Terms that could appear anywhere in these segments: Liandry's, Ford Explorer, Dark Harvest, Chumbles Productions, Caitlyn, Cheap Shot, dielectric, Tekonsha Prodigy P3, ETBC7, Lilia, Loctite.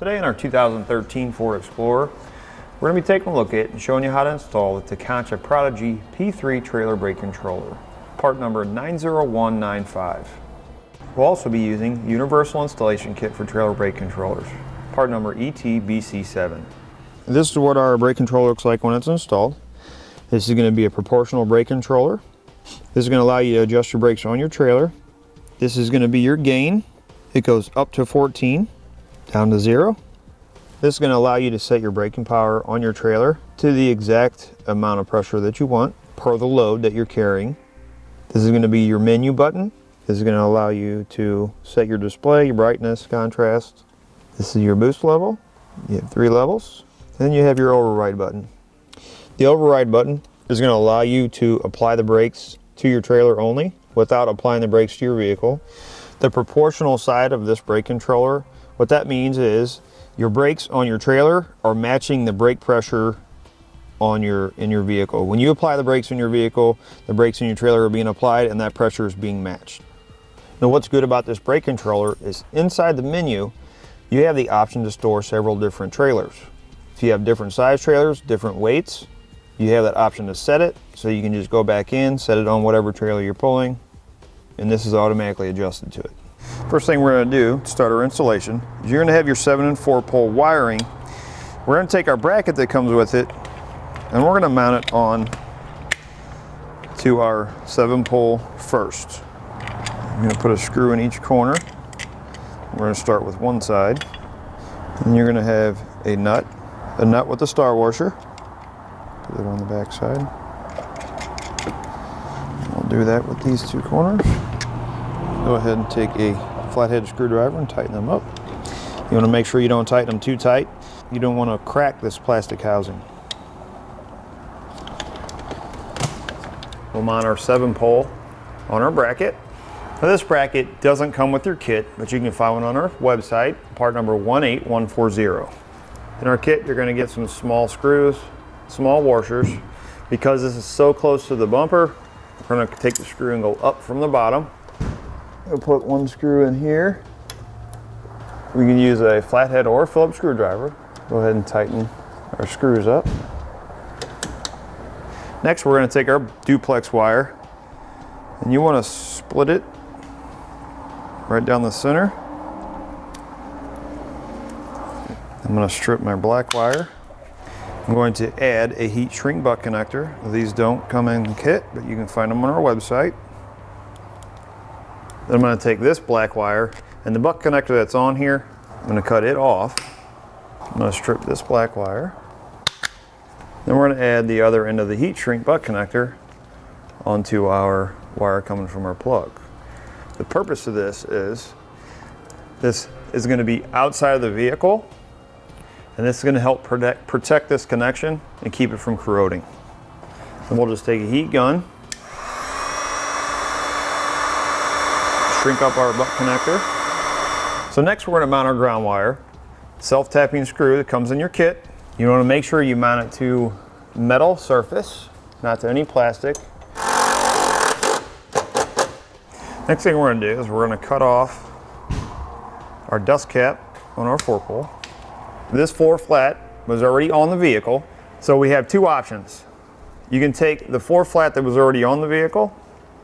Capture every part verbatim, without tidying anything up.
Today in our two thousand thirteen Ford Explorer, we're going to be taking a look at and showing you how to install the Tekonsha Prodigy P three trailer brake controller, part number nine zero one nine five. We'll also be using the Universal Installation Kit for trailer brake controllers, part number E T B C seven. This is what our brake controller looks like when it's installed. This is going to be a proportional brake controller. This is going to allow you to adjust your brakes on your trailer. This is going to be your gain. It goes up to fourteen, down to zero. This is going to allow you to set your braking power on your trailer to the exact amount of pressure that you want per the load that you're carrying. This is going to be your menu button. This is going to allow you to set your display, your brightness, contrast. This is your boost level. You have three levels. Then you have your override button. The override button is going to allow you to apply the brakes to your trailer only without applying the brakes to your vehicle. The proportional side of this brake controller, what that means is your brakes on your trailer are matching the brake pressure on your in your vehicle. When you apply the brakes in your vehicle, the brakes in your trailer are being applied and that pressure is being matched. Now what's good about this brake controller is inside the menu, you have the option to store several different trailers. If you have different size trailers, different weights, you have that option to set it, so you can just go back in, set it on whatever trailer you're pulling, and this is automatically adjusted to it. First thing we're going to do to start our installation is you're going to have your seven and four pole wiring. We're going to take our bracket that comes with it and we're going to mount it on to our seven pole first. I'm going to put a screw in each corner. We're going to start with one side and you're going to have a nut, a nut with a star washer. Put it on the back side. I'll do that with these two corners. Go ahead and take a flathead screwdriver and tighten them up. You want to make sure you don't tighten them too tight. You don't want to crack this plastic housing. We'll mount our seven pole on our bracket. Now this bracket doesn't come with your kit, but you can find one on our website, part number one eight one four zero. In our kit, you're going to get some small screws, small washers. Because this is so close to the bumper, we're going to take the screw and go up from the bottom. We'll put one screw in here. We can use a flathead or a Phillips screwdriver. Go ahead and tighten our screws up. Next, we're going to take our duplex wire and you want to split it right down the center. I'm going to strip my black wire. I'm going to add a heat shrink butt connector. These don't come in the kit, but you can find them on our website. Then I'm going to take this black wire and the butt connector that's on here, I'm going to cut it off. I'm going to strip this black wire. Then we're going to add the other end of the heat shrink butt connector onto our wire coming from our plug. The purpose of this is this is going to be outside of the vehicle and this is going to help protect, protect this connection and keep it from corroding. And we'll just take a heat gun, shrink up our butt connector. So next we're going to mount our ground wire. Self-tapping screw that comes in your kit. You want to make sure you mount it to metal surface, not to any plastic. Next thing we're going to do is we're going to cut off our dust cap on our four pole. This floor flat was already on the vehicle, so we have two options. You can take the floor flat that was already on the vehicle,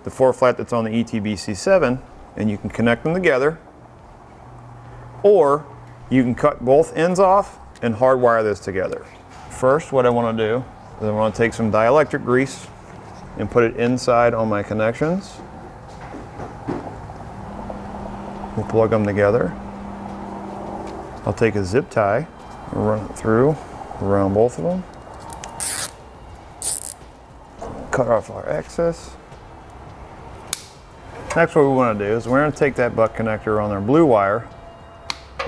the floor flat that's on the E T B C seven, and you can connect them together, or you can cut both ends off and hardwire this together. First, what I want to do is I want to take some dielectric grease and put it inside on my connections. We'll plug them together. I'll take a zip tie, run it through, around both of them. Cut off our excess. Next, what we want to do is we're going to take that butt connector on our blue wire,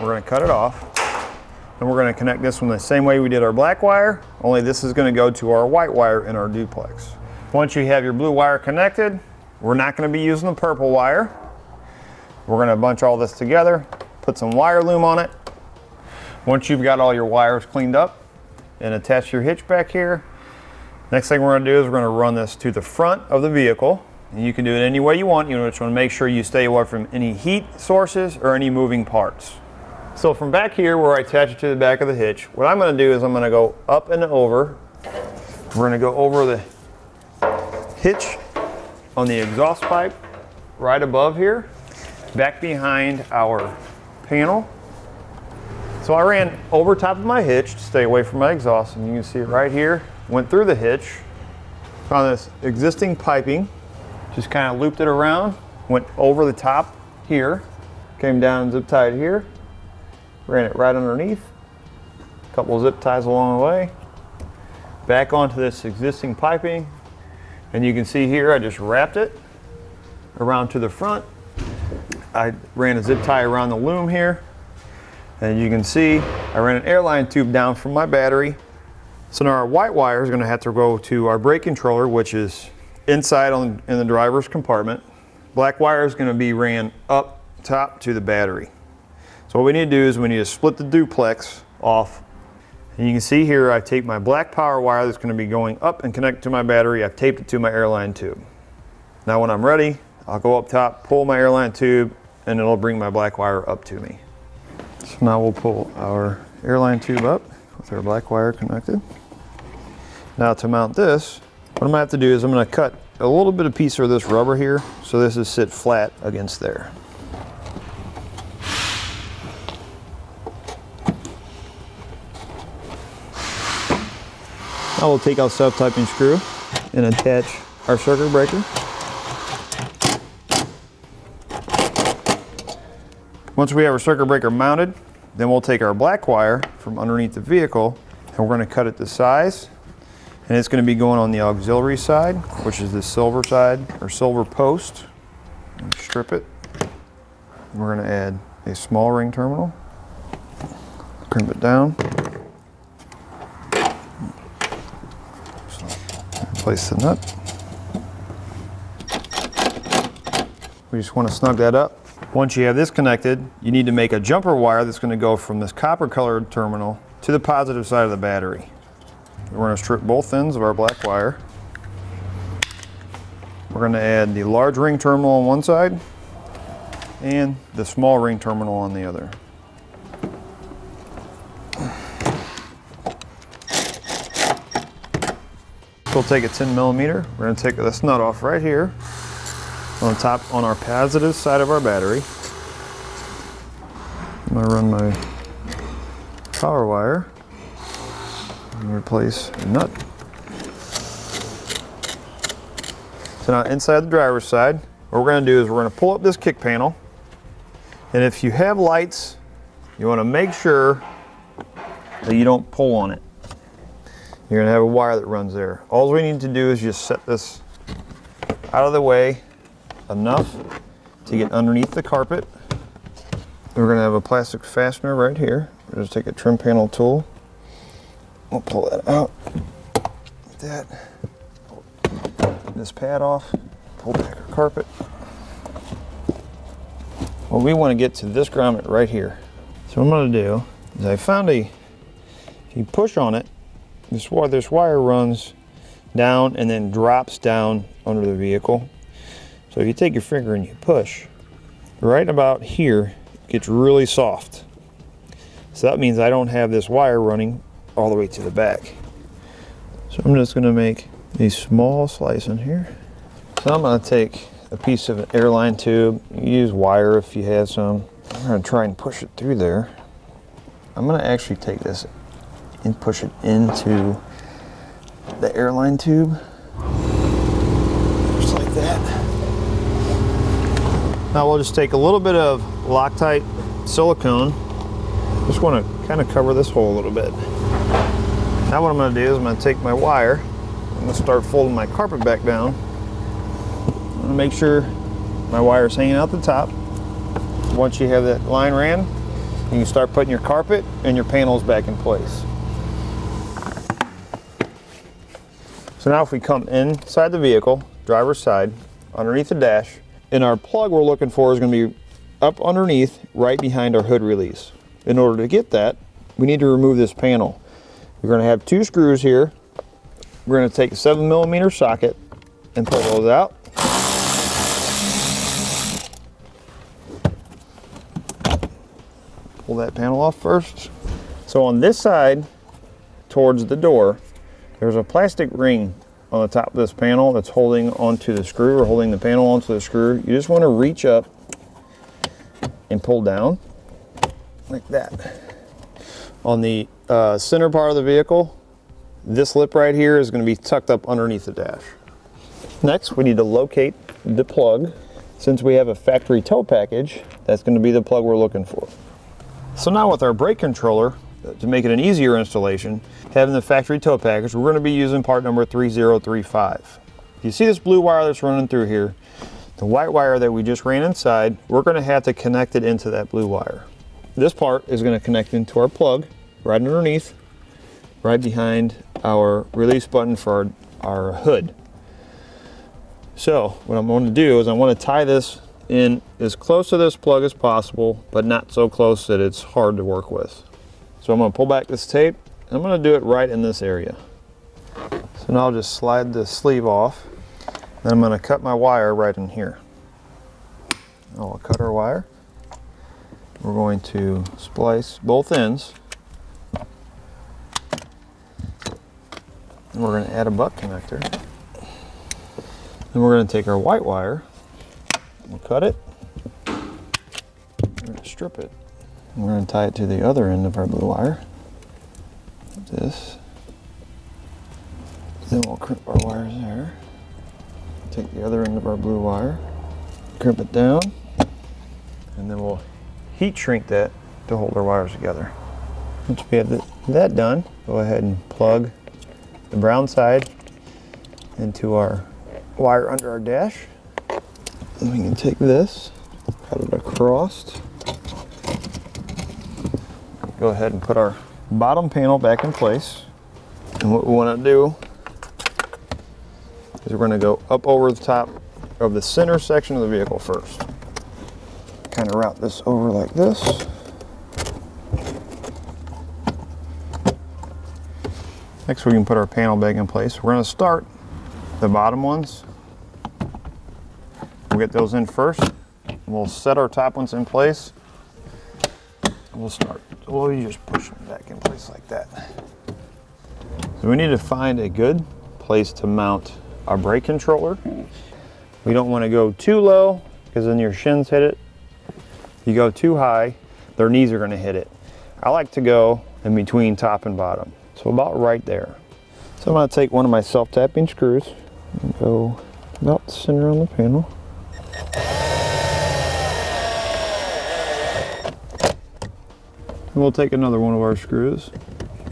we're going to cut it off, and we're going to connect this one the same way we did our black wire, only this is going to go to our white wire in our duplex. Once you have your blue wire connected, we're not going to be using the purple wire. We're going to bunch all this together, put some wire loom on it. Once you've got all your wires cleaned up and attach your hitch back here, next thing we're going to do is we're going to run this to the front of the vehicle. And you can do it any way you want. You just want to make sure you stay away from any heat sources or any moving parts. So from back here where I attach it to the back of the hitch, what I'm going to do is I'm going to go up and over. We're going to go over the hitch on the exhaust pipe right above here, back behind our panel. So I ran over top of my hitch to stay away from my exhaust, and you can see it right here. Went through the hitch, found this existing piping, just kind of looped it around, went over the top here, came down zip tied here. Ran it right underneath, a couple of zip ties along the way, back onto this existing piping, and you can see here I just wrapped it around to the front. I ran a zip tie around the loom here, and you can see I ran an airline tube down from my battery. So now our white wire is going to have to go to our brake controller, which is inside on, in the driver's compartment. Black wire is going to be ran up top to the battery. So what we need to do is we need to split the duplex off. And you can see here I take my black power wire that's going to be going up and connect to my battery. I've taped it to my airline tube. Now when I'm ready, I'll go up top, pull my airline tube, and it'll bring my black wire up to me. So now we'll pull our airline tube up with our black wire connected. Now to mount this, what I'm going to have to do is I'm going to cut a little bit of piece of this rubber here so this is sit flat against there. I will take out self-tightening screw and attach our circuit breaker. Once we have our circuit breaker mounted, then we'll take our black wire from underneath the vehicle and we're going to cut it to size. And it's going to be going on the auxiliary side, which is the silver side or silver post. Strip it. We're going to add a small ring terminal. Crimp it down. Place the nut. We just want to snug that up. Once you have this connected, you need to make a jumper wire that's going to go from this copper colored terminal to the positive side of the battery. We're going to strip both ends of our black wire. We're going to add the large ring terminal on one side and the small ring terminal on the other. We'll take a ten millimeter. We're going to take this nut off right here on top on our positive side of our battery. I'm going to run my power wire and replace the nut. So now inside the driver's side, what we're going to do is we're going to pull up this kick panel, and if you have lights, you want to make sure that you don't pull on it. You're going to have a wire that runs there. All we need to do is just set this out of the way enough to get underneath the carpet. We're going to have a plastic fastener right here. We'll just take a trim panel tool. We'll pull that out. Like that. Pull this pad off. Pull back our carpet. Well, we want to get to this grommet right here. So what I'm going to do is I found a, if you push on it, This wire, this wire runs down and then drops down under the vehicle. So if you take your finger and you push, right about here, it gets really soft. So that means I don't have this wire running all the way to the back. So I'm just gonna make a small slice in here. So I'm gonna take a piece of an airline tube, use wire if you have some. I'm gonna try and push it through there. I'm gonna actually take this and push it into the airline tube. Just like that. Now we'll just take a little bit of Loctite silicone. Just want to kind of cover this hole a little bit. Now what I'm going to do is I'm going to take my wire. I'm going to start folding my carpet back down. I'm going to make sure my wire is hanging out the top. Once you have that line ran, you can start putting your carpet and your panels back in place. So now if we come inside the vehicle, driver's side, underneath the dash, and our plug we're looking for is going to be up underneath, right behind our hood release. In order to get that, we need to remove this panel. We're going to have two screws here. We're going to take a seven millimeter socket and pull those out. pull that panel off first. So on this side, towards the door, there's a plastic ring on the top of this panel that's holding onto the screw or holding the panel onto the screw. You just want to reach up and pull down like that. On the uh, center part of the vehicle, this lip right here is going to be tucked up underneath the dash. Next, we need to locate the plug. Since we have a factory tow package, that's going to be the plug we're looking for. So now with our brake controller, to make it an easier installation, having the factory tow package, we're going to be using part number three zero three five. You see this blue wire that's running through here? The white wire that we just ran inside, we're going to have to connect it into that blue wire. This part is going to connect into our plug right underneath, right behind our release button for our, our hood. So what I'm going to do is I want to tie this in as close to this plug as possible, but not so close that it's hard to work with. So I'm going to pull back this tape, and I'm going to do it right in this area. So now I'll just slide the sleeve off, then I'm going to cut my wire right in here. I'll cut our wire. We're going to splice both ends, and we're going to add a butt connector. Then we're going to take our white wire, we'll cut it, we're going to strip it. We're going to tie it to the other end of our blue wire, like this. Then we'll crimp our wires there. Take the other end of our blue wire, crimp it down, and then we'll heat shrink that to hold our wires together. Once we have that done, go ahead and plug the brown side into our wire under our dash. Then we can take this, cut it across. Go ahead and put our bottom panel back in place. And what we want to do is we're going to go up over the top of the center section of the vehicle first. Kind of route this over like this. Next, we can put our panel back in place. We're going to start the bottom ones. We'll get those in first. We'll set our top ones in place. We'll start. Well, you just push them back in place like that. So we need to find a good place to mount our brake controller. We don't want to go too low because then your shins hit it. If you go too high, their knees are going to hit it. I like to go in between top and bottom. So about right there. So I'm going to take one of my self-tapping screws and go about center on the panel. And we'll take another one of our screws,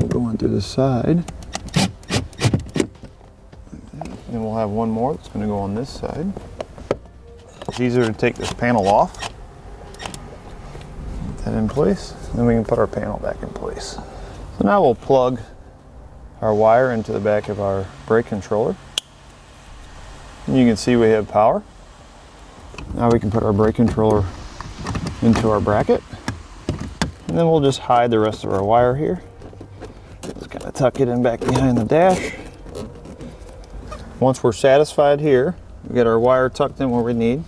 we'll go in through the side, and we'll have one more that's going to go on this side. It's easier to take this panel off, get that in place, and then we can put our panel back in place. So now we'll plug our wire into the back of our brake controller, and you can see we have power. Now we can put our brake controller into our bracket. And then we'll just hide the rest of our wire here. Just kind of tuck it in back behind the dash. Once we're satisfied here, we get our wire tucked in where we need.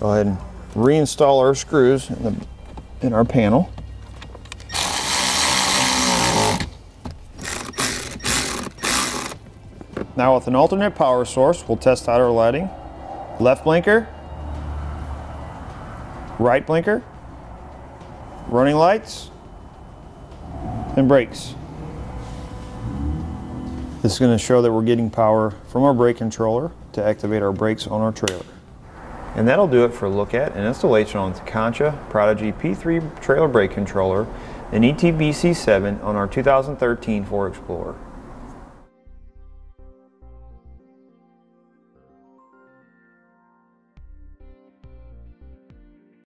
Go ahead and reinstall our screws in, the, in our panel. Now with an alternate power source, we'll test out our lighting. Left blinker, right blinker, running lights, and brakes. This is going to show that we're getting power from our brake controller to activate our brakes on our trailer. And that'll do it for a look at an installation on Tekonsha Prodigy P three trailer brake controller and E T B C seven on our two thousand thirteen Ford Explorer.